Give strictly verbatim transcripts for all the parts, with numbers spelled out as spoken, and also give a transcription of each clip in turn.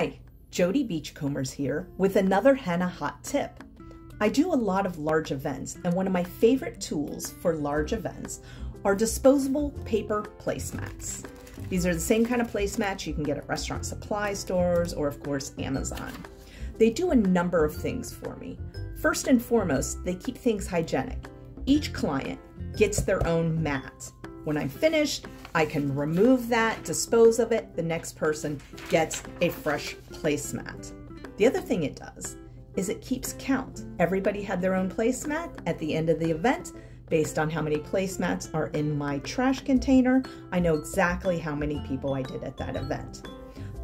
Hi, Jody Beachcombers here with another henna hot tip. I do a lot of large events, and one of my favorite tools for large events are disposable paper placemats. These are the same kind of placemats you can get at restaurant supply stores or, of course, Amazon. They do a number of things for me. First and foremost, they keep things hygienic. Each client gets their own mat. When I'm finished, I can remove that, dispose of it. The next person gets a fresh placemat. The other thing it does is it keeps count. Everybody had their own placemat at the end of the event. Based on how many placemats are in my trash container, I know exactly how many people I did at that event.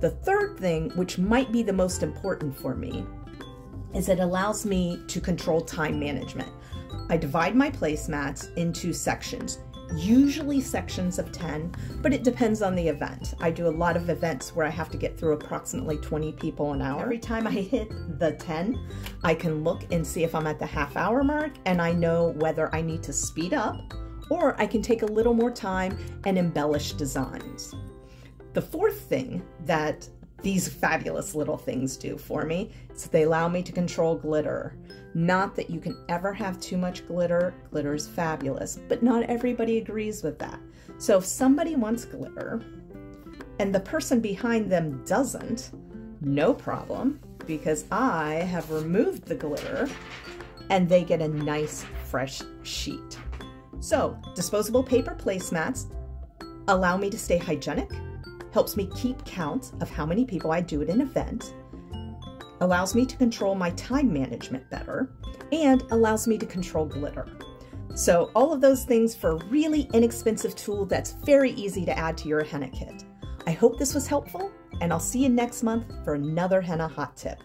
The third thing, which might be the most important for me, is it allows me to control time management. I divide my placemats into sections. Usually sections of ten, but it depends on the event. I do a lot of events where I have to get through approximately twenty people an hour. Every time I hit the ten, I can look and see if I'm at the half hour mark, and I know whether I need to speed up or I can take a little more time and embellish designs. The fourth thing that these fabulous little things do for me is they allow me to control glitter. Not that you can ever have too much glitter. Glitter is fabulous, but not everybody agrees with that. So if somebody wants glitter and the person behind them doesn't, no problem, because I have removed the glitter and they get a nice fresh sheet. So disposable paper placemats allow me to stay hygienic, helps me keep count of how many people I do at an event, allows me to control my time management better, and allows me to control glitter. So all of those things for a really inexpensive tool that's very easy to add to your henna kit. I hope this was helpful, and I'll see you next month for another henna hot tip.